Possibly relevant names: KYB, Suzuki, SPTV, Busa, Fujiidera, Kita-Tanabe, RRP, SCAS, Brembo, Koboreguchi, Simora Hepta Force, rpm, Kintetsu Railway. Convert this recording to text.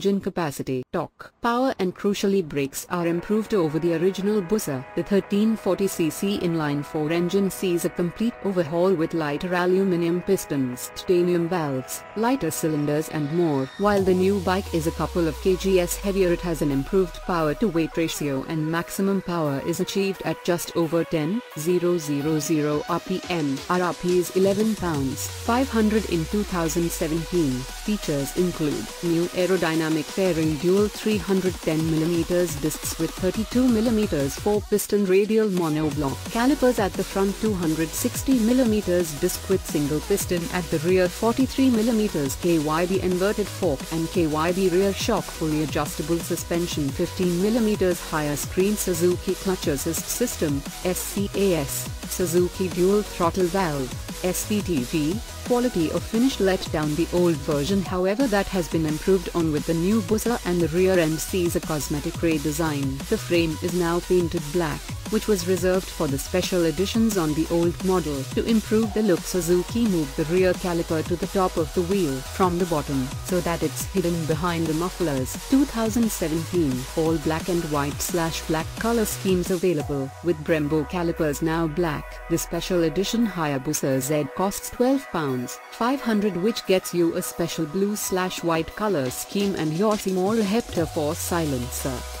engine capacity. Torque, power and crucially brakes are improved over the original Busa. The 1340cc inline-4 engine sees a complete overhaul with lighter aluminium pistons, titanium valves, lighter cylinders and more. While the new bike is a couple of kgs heavier, it has an improved power-to-weight ratio and maximum power is achieved at just over 10,000 rpm. Rp is 11 pounds 500 in 2017. Features include new aerodynamic fairing, dual 310mm discs with 32mm 4-piston radial monoblock, calipers at the front, 260mm disc with single piston at the rear, 43mm KYB inverted fork and KYB rear shock, fully adjustable suspension, 15mm higher screen, Suzuki clutch assist system (SCAS), Suzuki dual throttle valve (SPTV). Quality of finish let down the old version, however, that has been improved on with the new Busa, and the rear end sees a cosmetic redesign. The frame is now painted black, which was reserved for the special editions on the old model. To improve the look, Suzuki moved the rear caliper to the top of the wheel from the bottom, so that it's hidden behind the mufflers. 2017 all black and white/black color schemes available, with Brembo calipers now black. The special edition higher Busa Z costs £12,500, which gets you a special blue/white color scheme and your Simora Hepta Force silencer.